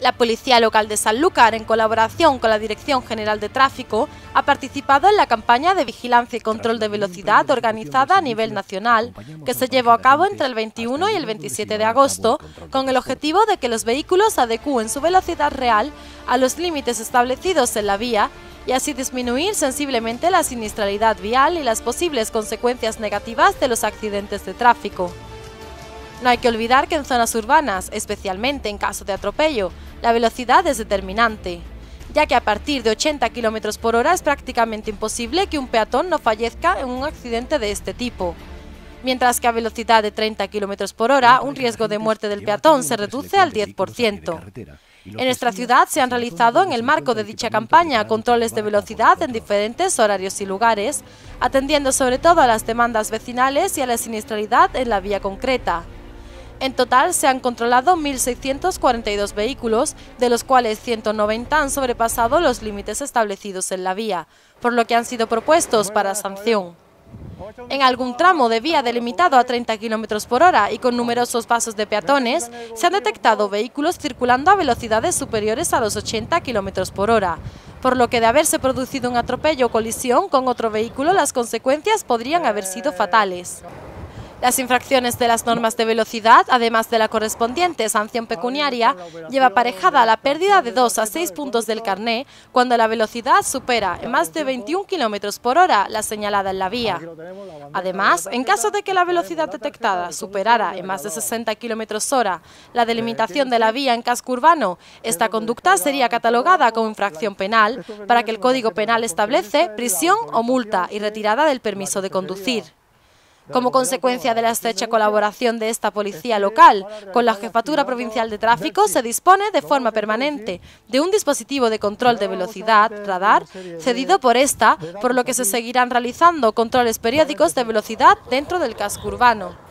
La Policía Local de Sanlúcar, en colaboración con la Dirección General de Tráfico, ha participado en la campaña de vigilancia y control de velocidad organizada a nivel nacional, que se llevó a cabo entre el 21 y el 27 de agosto, con el objetivo de que los vehículos adecúen su velocidad real a los límites establecidos en la vía y así disminuir sensiblemente la siniestralidad vial y las posibles consecuencias negativas de los accidentes de tráfico. No hay que olvidar que en zonas urbanas, especialmente en caso de atropello, la velocidad es determinante, ya que a partir de 80 km por hora es prácticamente imposible que un peatón no fallezca en un accidente de este tipo, mientras que a velocidad de 30 km por hora un riesgo de muerte del peatón se reduce al 10%. En nuestra ciudad se han realizado, en el marco de dicha campaña, controles de velocidad en diferentes horarios y lugares, atendiendo sobre todo a las demandas vecinales y a la siniestralidad en la vía concreta. En total se han controlado 1.642 vehículos, de los cuales 190 han sobrepasado los límites establecidos en la vía, por lo que han sido propuestos para sanción. En algún tramo de vía delimitado a 30 km por hora y con numerosos pasos de peatones, se han detectado vehículos circulando a velocidades superiores a los 80 km por hora, por lo que de haberse producido un atropello o colisión con otro vehículo, las consecuencias podrían haber sido fatales. Las infracciones de las normas de velocidad, además de la correspondiente sanción pecuniaria, lleva aparejada la pérdida de 2 a 6 puntos del carné cuando la velocidad supera en más de 21 km por hora la señalada en la vía. Además, en caso de que la velocidad detectada superara en más de 60 km hora la delimitación de la vía en casco urbano, esta conducta sería catalogada como infracción penal, para que el Código Penal establece prisión o multa y retirada del permiso de conducir. Como consecuencia de la estrecha colaboración de esta policía local con la Jefatura Provincial de Tráfico, se dispone de forma permanente de un dispositivo de control de velocidad, radar, cedido por esta, por lo que se seguirán realizando controles periódicos de velocidad dentro del casco urbano.